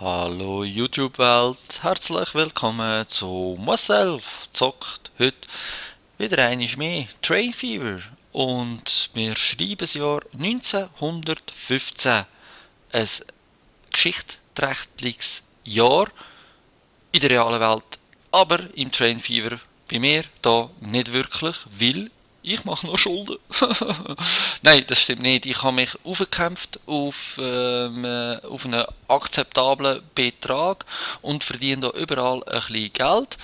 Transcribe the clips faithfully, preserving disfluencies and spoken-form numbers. Hallo YouTube-Welt, herzlich willkommen zu Myself zockt heute wieder einmal mehr Train Fever und wir schreiben das Jahr neunzehnhundertfünfzehn, ein geschichtsträchtiges Jahr in der realen Welt, aber im Train Fever bei mir da nicht wirklich, weil ich mache noch Schulden. Nein, das stimmt nicht. Ich habe mich aufgekämpft auf, ähm, auf einen akzeptablen Betrag und verdiene da überall ein bisschen Geld.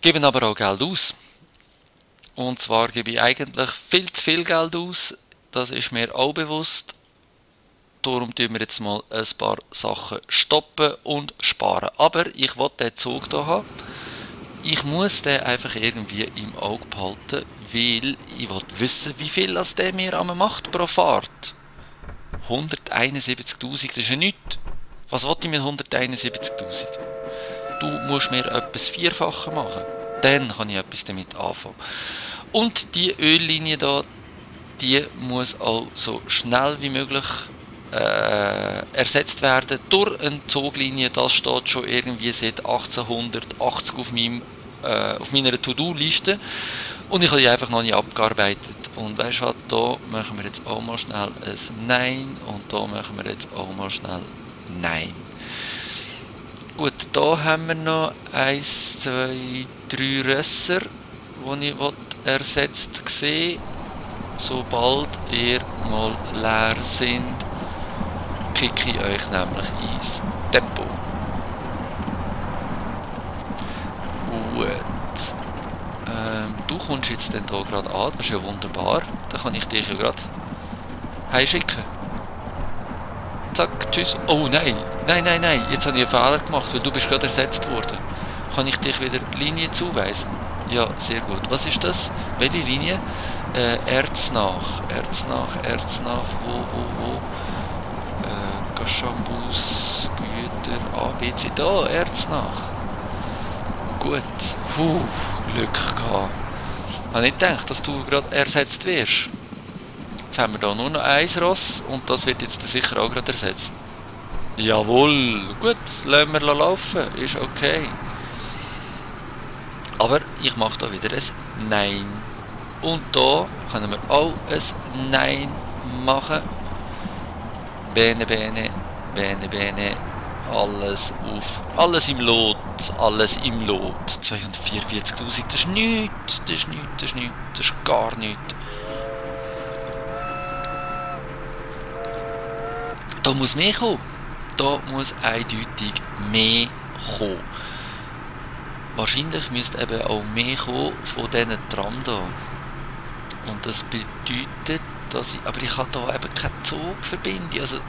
Geben aber auch Geld aus. Und zwar gebe ich eigentlich viel zu viel Geld aus. Das ist mir auch bewusst. Darum tun wir jetzt mal ein paar Sachen stoppen und sparen. Aber ich will den Zug hier haben. Ich muss den einfach irgendwie im Auge behalten, weil ich will wissen, wie viel das der mir am macht pro Fahrt. hunderteinundsiebzigtausend, das ist ja nichts. Was will ich mit hunderteinundsiebzigtausend? Du musst mir etwas Vierfaches machen. Dann kann ich etwas damit anfangen. Und die Öllinie da, die muss auch so schnell wie möglich Äh, ersetzt werden durch eine Zuglinie. Das steht schon irgendwie seit achtzehnhundertachtzig auf, meinem, äh, auf meiner To-Do-Liste und ich habe die einfach noch nicht abgearbeitet. Und weißt du was, da machen wir jetzt auch mal schnell ein Nein und da machen wir jetzt auch mal schnell Nein. Gut, da haben wir noch eins, zwei, drei Rösser, die ich ersetzt sehe, sobald ihr mal leer sind. Kicke ich euch nämlich ins Depot. Gut. Ähm, du kommst jetzt dann hier gerade an, das ist ja wunderbar. Da kann ich dich ja gerade heimschicken. Zack, tschüss. Oh nein, nein, nein, nein, jetzt habe ich einen Fehler gemacht, weil du bist gerade ersetzt worden. Kann ich dich wieder Linie zuweisen? Ja, sehr gut. Was ist das? Welche Linie? Äh, Erznach, Erznach, Erznach, wo, wo, wo? Shampoos, Güter, A B C, da, Erznach. Gut, puh, Glück gehabt. Ich habe nicht gedacht, dass du gerade ersetzt wirst. Jetzt haben wir da nur noch ein Ross und das wird jetzt sicher auch gerade ersetzt. Jawohl, gut, lassen wir laufen, ist okay. Aber ich mache da wieder ein Nein. Und da können wir auch ein Nein machen. Bene, bene, bene, bene, alles auf, alles im Lot, alles im Lot. zweihundertvierundvierzigtausend, das ist nichts, das ist nichts, das ist nichts, das ist gar nichts. Da muss mehr kommen, da muss eindeutig mehr kommen. Wahrscheinlich müsste eben auch mehr kommen von diesen Tram hier. Und das bedeutet, dass ich, aber ich habe hier eben keine Zugverbindung, also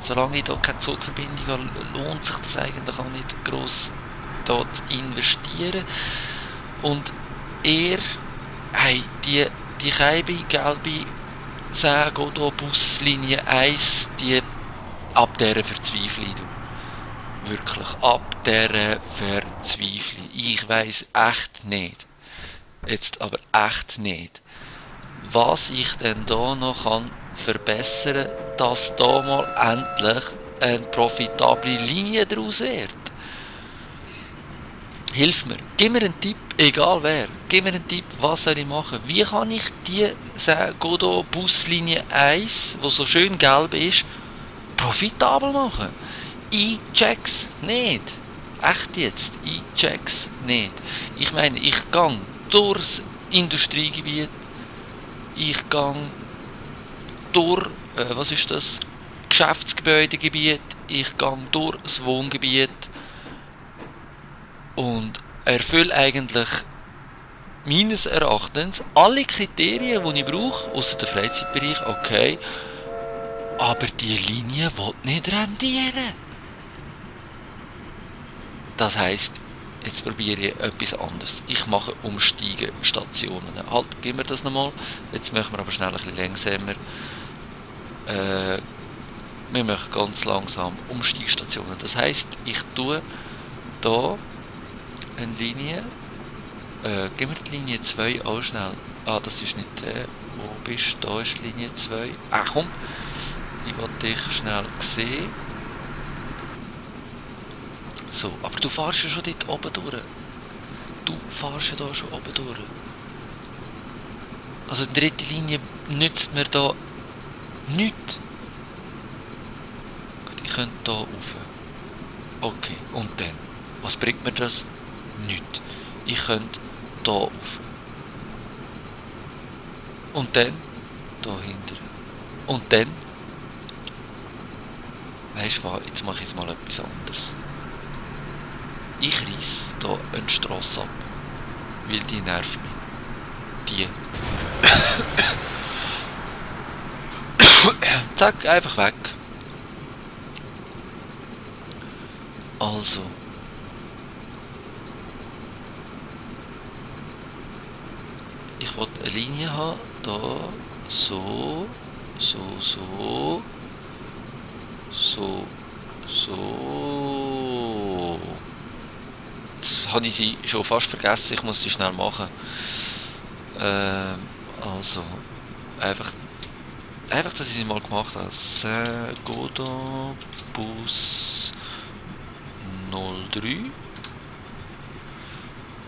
solange ich hier keine Zugverbindung habe, lohnt sich das eigentlich auch nicht gross hier zu investieren. Und eher, hey, die, die gelbe, gelbe Saint-Gaudon-Buslinie eins, die, ab dieser verzweifle ich, wirklich, ab dieser verzweifle ich, ich weiss echt nicht, jetzt aber echt nicht, was ich denn da noch kann verbessern kann, dass da mal endlich eine profitable Linie daraus wird. Hilf mir, gib mir einen Tipp, egal wer, gib mir einen Tipp, was soll ich machen, wie kann ich die Saint-Gaudon-Buslinie eins, die so schön gelb ist, profitabel machen? Ich check's nicht. Echt jetzt, ich check's nicht. Ich meine, ich gehe durchs Industriegebiet, ich gehe durch, äh, was ist das, Geschäftsgebäudegebiet, ich gehe durch das Wohngebiet und erfülle eigentlich meines Erachtens alle Kriterien, die ich brauche, außer der Freizeitbereich, okay, aber die Linie will nicht rendieren. Das heisst, jetzt probiere ich etwas anderes. Ich mache Umsteigestationen. Halt, geben wir das nochmal. Jetzt machen wir aber schnell ein bisschen langsamer. Äh, wir machen ganz langsam Umsteigstationen. Das heisst, ich tue hier eine Linie. Äh, geben wir die Linie zwei auch schnell. Ah, das ist nicht der. Wo bist du? Da ist Linie zwei. Ach komm, ich will dich schnell sehen. so. Aber du fährst ja schon dort oben durch. Du fährst ja da schon oben durch. Also die dritte Linie nützt mir da nichts. Gut, ich könnte hier rauf. Okay, und dann? Was bringt mir das? Nichts. Ich könnte hier rauf. Und dann? Hier hinten. Und dann? Weißt du was, jetzt mache ich mal etwas anderes. Ich reiss hier eine Strasse ab, weil die nervt mich. Die. Zack, einfach weg. Also. Ich wollte eine Linie haben, da, so, so, so, so, so. Jetzt habe ich sie schon fast vergessen, ich muss sie schnell machen. Ähm, also, einfach, einfach, dass ich sie mal gemacht habe. Saint-Gaudon, Bus null drei.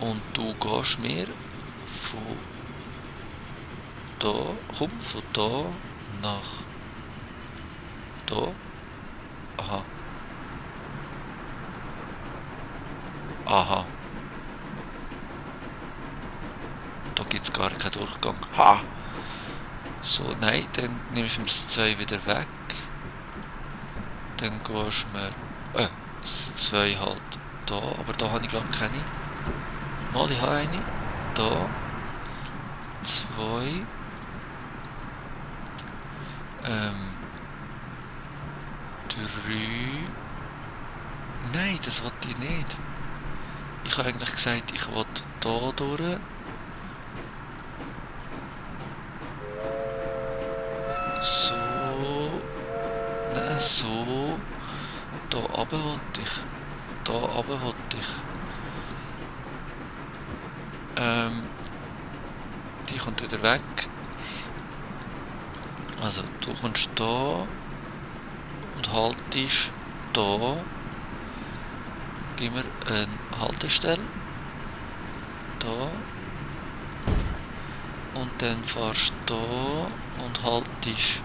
Und du gehst mir von da, komm, von da nach da. Aha. Aha. Da gibt es gar keinen Durchgang. Ha! So, nein, dann nimmst du mir das zwei wieder weg. Dann gehst du mir... Äh, das zwei halt da, aber da habe ich glaube ich keine. Mal, ich habe eine. Da. zwei. Ähm... drei. Nein, das wollte ich nicht. Ich habe eigentlich gesagt, ich wollte da durch. So. Nein, so. Da runter wollte ich. Da runter wollte ich. Ähm. Die kommt wieder weg. Also, du kommst da. Und haltest da. Gib mir eine Haltestelle. Da. Und dann fahrst du da und haltest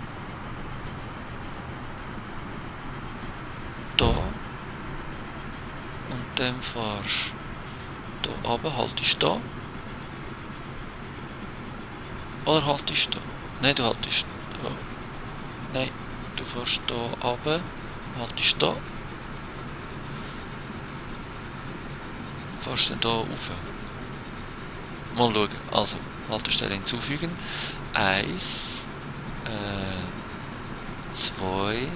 da. Und dann fahrst du da runter, haltest da. Oder haltest da? Nein, du haltest da. Nein. Du fährst hier runter, haltest da. Fährst dann hier rauf. Mal schauen. Also, Haltestelle hinzufügen. Eins. Äh, zwei.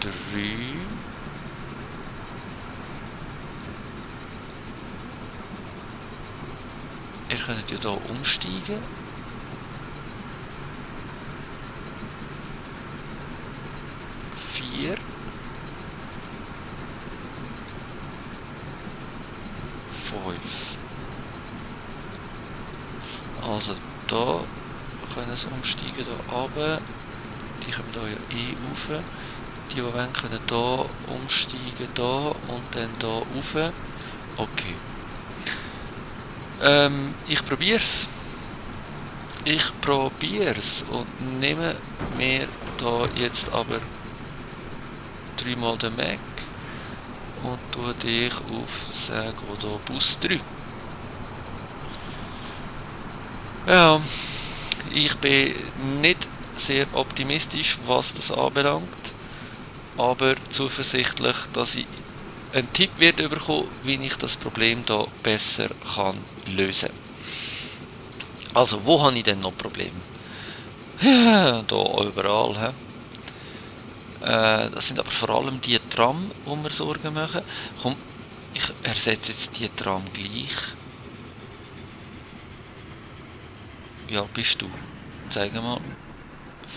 Drei. Ihr könnt ja hier umsteigen. vier, fünf. Also da können sie umsteigen, hier runter. Die kommen hier ja eh rauf. Die, die wollen, können hier umsteigen, hier und dann hier rauf. Okay. Ähm, ich probiere es. Ich probiere es und nehme mir da jetzt aber dreimal den Mac und tue dich auf Saint-Gaudon Bus drei. Ja, ich bin nicht sehr optimistisch, was das anbelangt, aber zuversichtlich, dass ich einen Tipp werde bekommen, wie ich das Problem da besser kann lösen. Also, wo habe ich denn noch Probleme? Ja, da überall, he? Das sind aber vor allem die Tram, die mir Sorgen machen. Komm, ich ersetze jetzt die Tram gleich. Wie alt bist du? Zeig mal.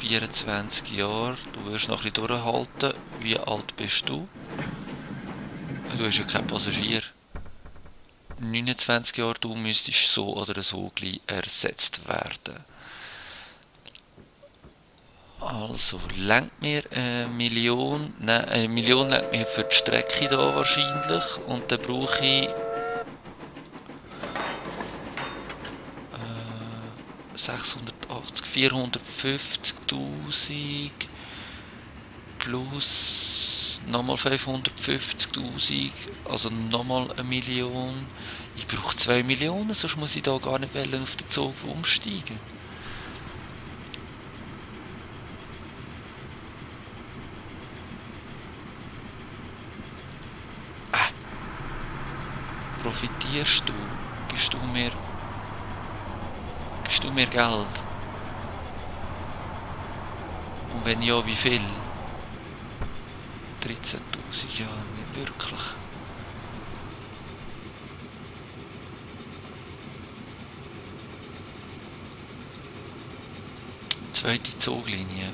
vierundzwanzig Jahre. Du wirst noch ein bisschen durchhalten. Wie alt bist du? Du hast ja kein Passagier. neunundzwanzig Jahre, du müsstest so oder so gleich ersetzt werden. Also, lenkt mir eine Million, nein, eine Million lenkt mir für die Strecke da wahrscheinlich und dann brauche ich äh, sechshundertachtzig, vierhundertfünfzigtausend plus nochmal fünfhundertfünfzigtausend, also nochmal eine Million. Ich brauche zwei Millionen, sonst muss ich da gar nicht auf den Zug umsteigen. Profitierst du? Gibst du mir... Gibst du mir Geld? Und wenn ja, wie viel? dreizehntausend, ja, nicht wirklich. Zweite Zuglinie.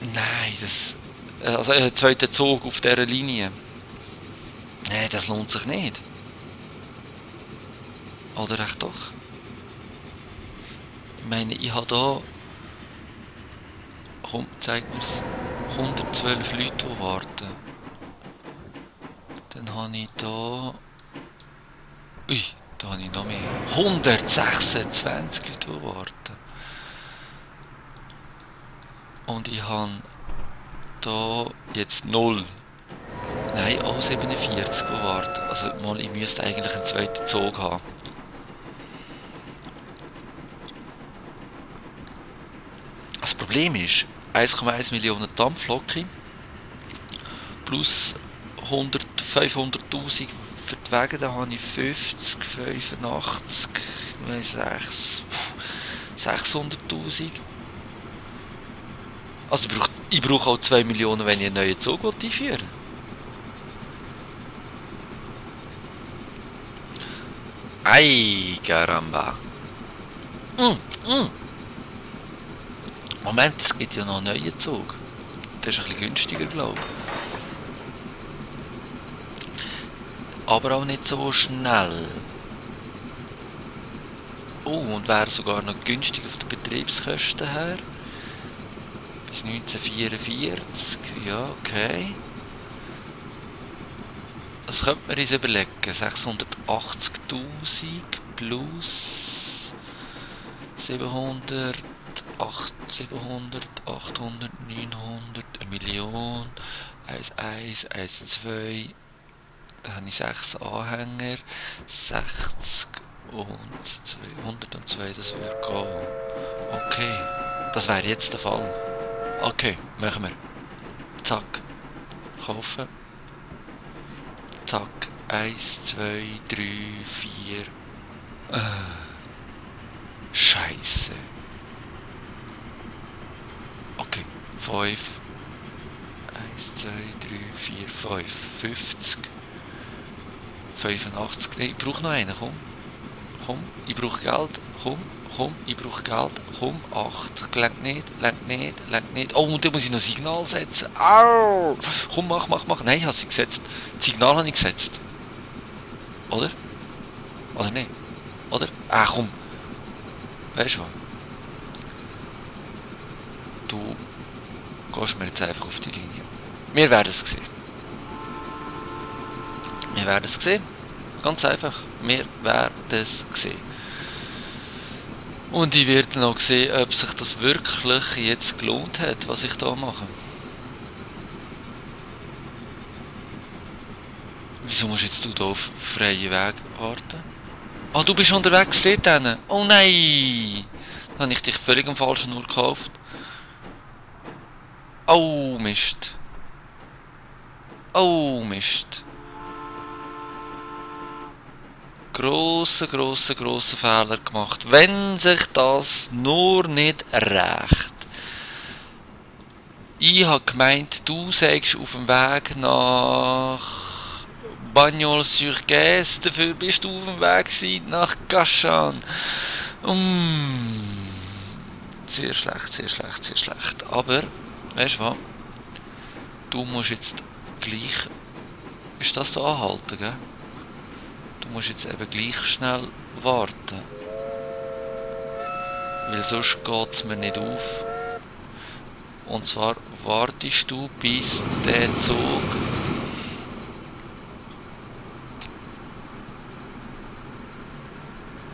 Nein, das... Also, äh, zweiter Zug auf dieser Linie. Nein, das lohnt sich nicht. Oder echt doch? Ich meine, ich habe da... Komm, zeig mir's. hundertzwölf Leute, die warten. Dann habe ich da... Ui, da habe ich noch mehr. hundertsechsundzwanzig Leute, die warten. Und ich habe da jetzt null. Nein, auch siebenundvierzig gewartet. Also mal, ich müsste eigentlich einen zweiten Zug haben. Das Problem ist, eins Komma eins Millionen Dampflocke plus fünfhunderttausend für die Wege, da habe ich fünfzig, fünfundachtzig, sechs, sechshunderttausend. Also ich brauche, ich brauche auch zwei Millionen, wenn ich einen neuen Zug einführen will. Ay, caramba. Mm, mm. Moment, es gibt ja noch einen neuen Zug. Der ist ein bisschen günstiger, glaube ich. Aber auch nicht so schnell. Oh, und wäre sogar noch günstiger von den Betriebskosten her. Bis neunzehnhundertvierundvierzig, ja, okay. Das könnte man uns überlegen. sechshundertachtzigtausend plus siebenhundert, siebenhundert, achthundert, neunhundert, eine Million, eins Komma eins, eins Komma zwei, da habe ich sechs Anhänger, sechzig und zweihundertzwei, das würde gehen. Okay, das wäre jetzt der Fall. Okay, machen wir. Zack, kaufen. Zack, eins, zwei, drei, vier. Äh. Scheiße. Okay, fünf. eins, zwei, drei, vier, fünf. fünfzig. fünfundachtzig. Nee, ich brauche noch einen, komm. Komm, ich brauche Geld. Komm, komm, ich brauche Geld. Komm, acht. Lenkt nicht, lenkt nicht, lenkt nicht. Oh, und dann muss ich noch ein Signal setzen. Au! Komm, mach, mach, mach. Nein, ich habe sie gesetzt. Das Signal habe ich gesetzt. Oder? Oder nicht? Oder? Ah, komm. Weißt du was? Du gehst mir jetzt einfach auf die Linie. Wir werden es sehen. Wir werden es sehen. Ganz einfach. Wir werden es sehen. Und ich werde noch sehen, ob sich das wirklich jetzt gelohnt hat, was ich da mache. Wieso musst jetzt du da auf freien Weg warten? Ah, oh, du bist unterwegs, seht ihr? Oh nein! Da habe ich dich völlig am falschen Uhr gekauft. Oh Mist. Oh Mist. Grosser, grosser, grosser Fehler gemacht. Wenn sich das nur nicht rächt. Ich habe gemeint, du sagst auf dem Weg nach Bagnol-sur-Gäste. Dafür bist du auf dem Weg gewesen, nach Kaschan. Mm. Sehr schlecht, sehr schlecht, sehr schlecht. Aber, weißt du was? Du musst jetzt gleich... Ist das da anhalten, gell? Du musst jetzt eben gleich schnell warten. Weil sonst geht es mir nicht auf. Und zwar wartest du, bis der Zug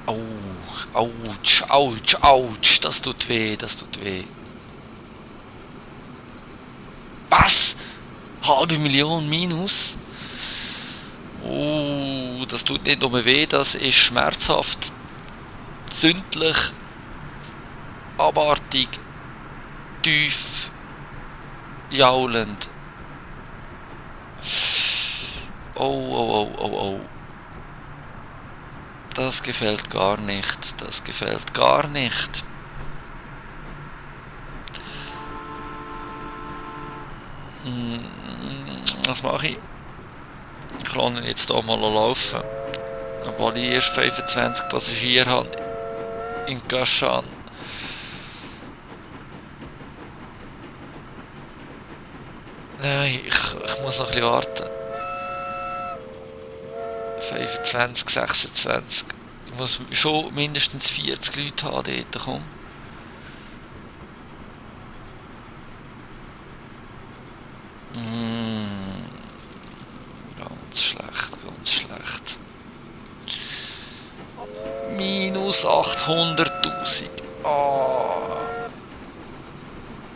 au, autsch, autsch, autsch, das tut weh, das tut weh. Was? Halbe Million minus? Oh, das tut nicht nur weh, das ist schmerzhaft, zündlich, abartig, tief, jaulend. Oh, oh, oh, oh, oh. Das gefällt gar nicht, das gefällt gar nicht. Was mache ich? Ich lasse ihn jetzt hier mal laufen. Obwohl ich erst fünfundzwanzig Passagiere habe in Kaschan. Nein, ich, ich muss noch ein bisschen warten. fünfundzwanzig, sechsundzwanzig. Ich muss schon mindestens vierzig Leute haben dort, komm. achthunderttausend. Oh.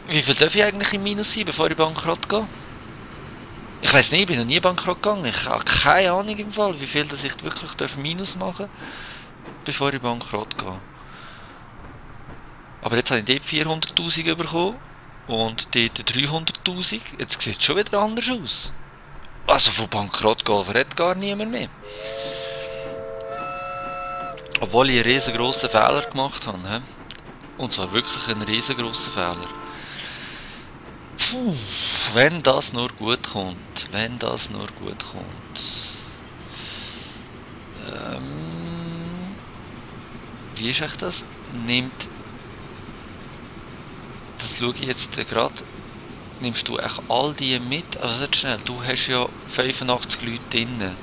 Wie viel darf ich eigentlich im Minus sein, bevor ich bankrott gehe? Ich weiß nicht, ich bin noch nie bankrott gegangen. Ich habe keine Ahnung im Fall, wie viel dass ich wirklich darf Minus machen darf, bevor ich bankrott gehe. Aber jetzt habe ich dort vierhunderttausend bekommen und dort dreihunderttausend. Jetzt sieht es schon wieder anders aus. Also von bankrott gehen redet gar niemand mehr. Obwohl ich einen riesengroßen Fehler gemacht habe. He? Und zwar wirklich einen riesengroßen Fehler. Puh, wenn das nur gut kommt. Wenn das nur gut kommt. Ähm, wie ist echt das? Nimmt. Das schaue ich jetzt gerade. Nimmst du echt all die mit? Also jetzt schnell, du hast ja fünfundachtzig Leute drin.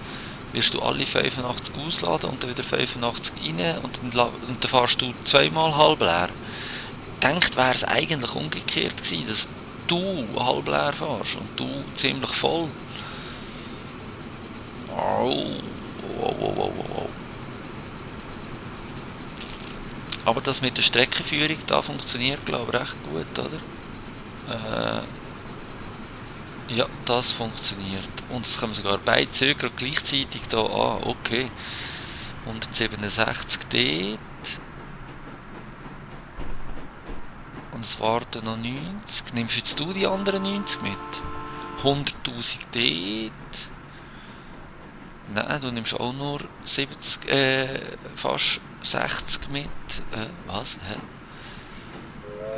Wirst du alle fünfundachtzig ausladen und dann wieder fünfundachtzig rein und dann, und dann fährst du zweimal halb leer. Denkt, wäre es eigentlich umgekehrt gewesen, dass du halb leer fährst und du ziemlich voll. Oh, oh, oh, oh, oh. Aber das mit der Streckenführung, da funktioniert glaube ich recht gut, oder? Äh, Ja, das funktioniert. Und es kommen sogar beide Züge gleichzeitig da an. Okay. hundertsiebenundsechzig dort. Und es warten noch neunzig. Nimmst jetzt du die anderen neunzig mit? hunderttausend dort. Nein, du nimmst auch nur siebzig, äh, fast sechzig mit. Äh, was? Hä?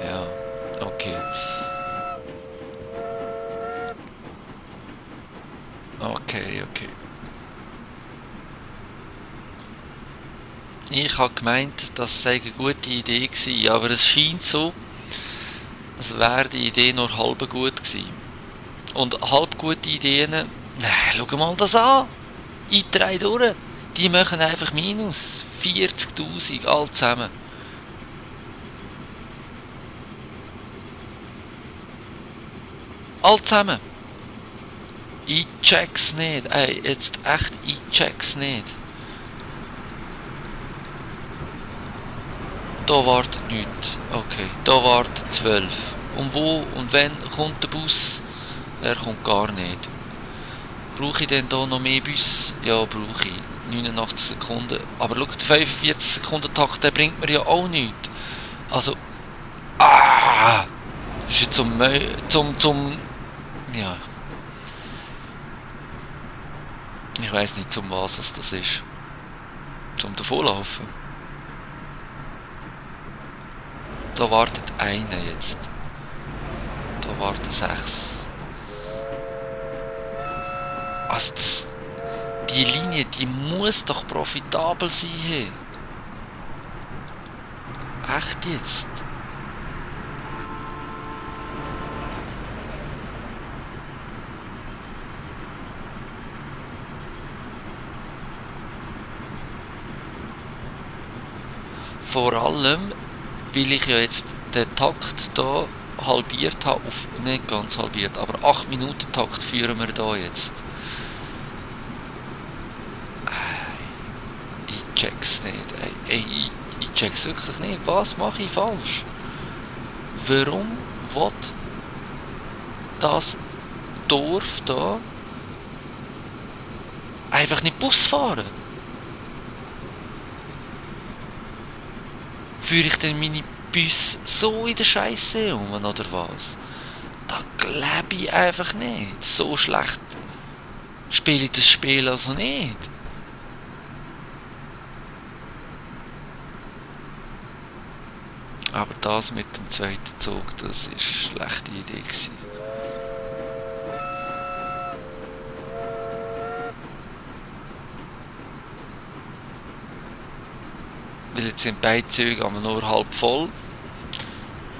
Ja, okay. Okay, okay. Ich habe gemeint, das sei eine gute Idee gewesen, aber es scheint so, als wäre die Idee nur halb gut gewesen. Und halb gute Ideen, nein, schau mal das an! Ich drehe durch, die machen einfach minus. vierzigtausend, all zusammen. All zusammen. Ich check's nicht, ey, jetzt echt, ich check's nicht. Da wartet nichts, okay, da wartet zwölf. Und wo und wenn kommt der Bus? Er kommt gar nicht. Brauche ich denn da noch mehr Bus? Ja, brauche ich. neunundachtzig Sekunden. Aber schau, der fünfundvierzig Sekunden Takt, der bringt mir ja auch nichts. Also, ah, das ist ja zum, zum, zum, ja. Ich weiß nicht, zum was es das ist. Zum Davonlaufen. Da wartet einer jetzt. Da warten sechs. Also das, die Linie, die muss doch profitabel sein. Hey. Echt jetzt? Vor allem, weil ich ja jetzt den Takt da halbiert habe, auf, nicht ganz halbiert, aber acht Minuten Takt führen wir da jetzt. Ich check's nicht, ey, ey, ich, ich check's wirklich nicht, was mache ich falsch? Warum will das Dorf da einfach nicht Bus fahren? Führe ich denn meine Bus so in der Scheiße um oder was? Da glaube ich einfach nicht. So schlecht spiele ich das Spiel also nicht. Aber das mit dem zweiten Zug, das ist eine schlechte Idee gewesen. Weil jetzt sind beide Züge aber nur halb voll.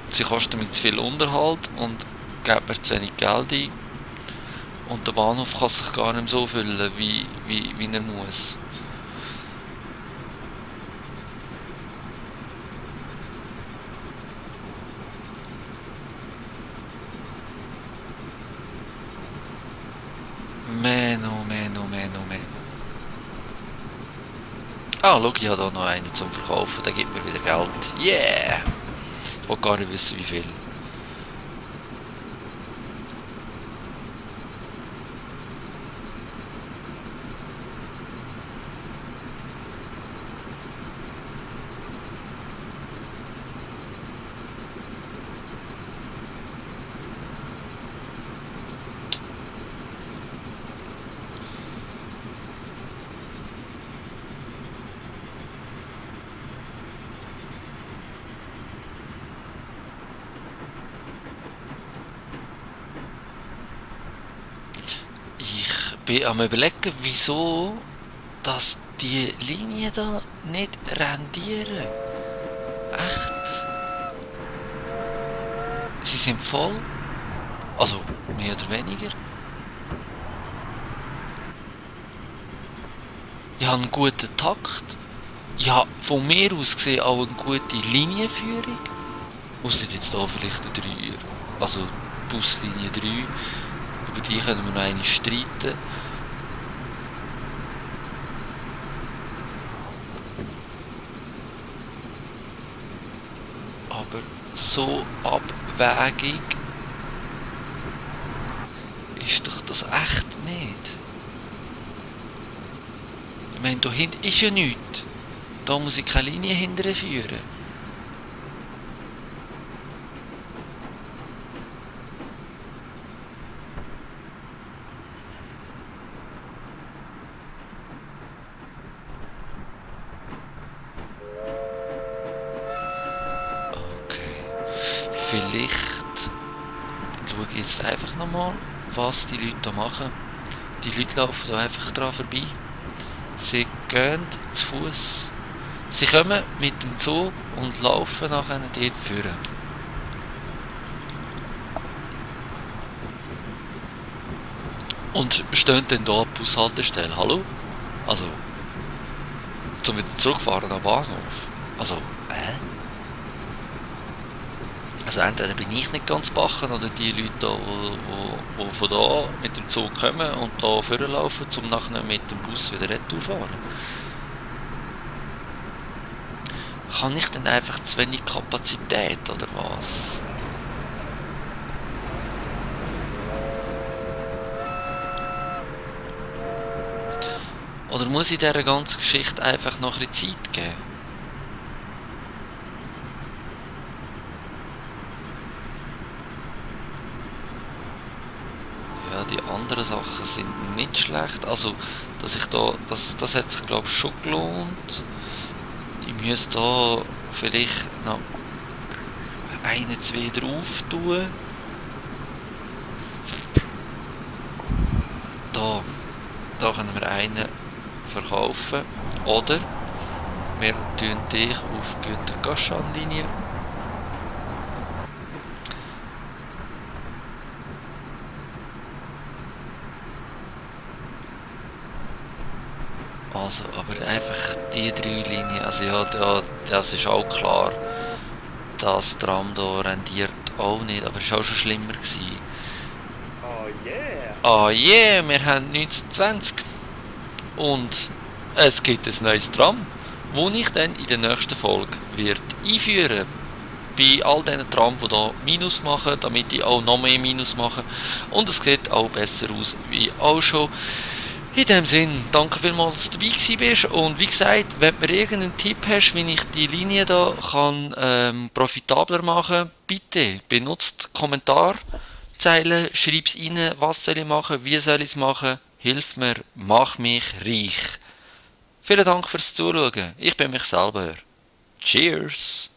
Sie kosten mir zu viel Unterhalt und geben mir zu wenig Geld ein. Und der Bahnhof kann sich gar nicht so füllen, wie, wie, wie er muss. Meno, meno, meno, meno. Ah, schau, ich habe hier noch einen zum Verkaufen, der gibt mir wieder Geld. Yeah! Ich will gar nicht wissen, wie viel. Ich bin am überlegen, wieso dass die Linien da nicht rendieren. Echt? Sie sind voll. Also mehr oder weniger. Ich habe einen guten Takt. Ich habe von mir aus gesehen auch eine gute Linienführung. Ausser jetzt hier vielleicht der Dreier. Also Buslinie drei. Über die können wir noch einmal streiten. Aber so abwägig ist doch das echt nicht. Ich meine, da hinten ist ja nichts. Da muss ich keine Linie hinterher führen. Vielleicht schaue ich jetzt einfach nochmal, was die Leute hier machen. Die Leute laufen hier einfach dran vorbei. Sie gehen zu Fuß. Sie kommen mit dem Zug und laufen nachher dort vorne. Und stehen dann hier an der Bushaltestelle. Hallo? Also, zum wieder zurückfahren am Bahnhof. Also, hä? Äh? Also entweder bin ich nicht ganz bachen oder die Leute, die wo, wo, wo von da mit dem Zug kommen und da vorlaufen, um nachher mit dem Bus wieder retour fahren. Kann ich denn einfach zu wenig Kapazität oder was? Oder muss ich dieser ganzen Geschichte einfach noch ein bisschen Zeit geben? Die anderen Sachen sind nicht schlecht, also dass ich da, das, das hat sich glaube ich schon gelohnt. Ich müsste da vielleicht noch eine, zwei drauf tun. Da, da können wir einen verkaufen oder wir tun dich auf die Kaschan-Linie. Also, aber einfach die drei Linien, also ja, ja, das ist auch klar, das Tram hier rendiert auch nicht, aber es war auch schon schlimmer gewesen. Oh yeah! Oh yeah, wir haben neunzehn zwanzig. Und es gibt ein neues Tram, das ich dann in der nächsten Folge wird einführen bei all diesen Tram, die hier Minus machen, damit die auch noch mehr Minus machen. Und es sieht auch besser aus wie auch schon. In dem Sinn, danke vielmals, dass du dabei gewesen bist. Und wie gesagt, wenn du mir irgendeinen Tipp hast, wie ich die Linie hier kann, ähm, profitabler machen kann, bitte benutzt die Kommentarzeilen, schreib es rein, was soll ich machen, wie soll ich es machen, hilf mir, mach mich reich. Vielen Dank fürs Zuschauen, ich bin mich selber. Cheers!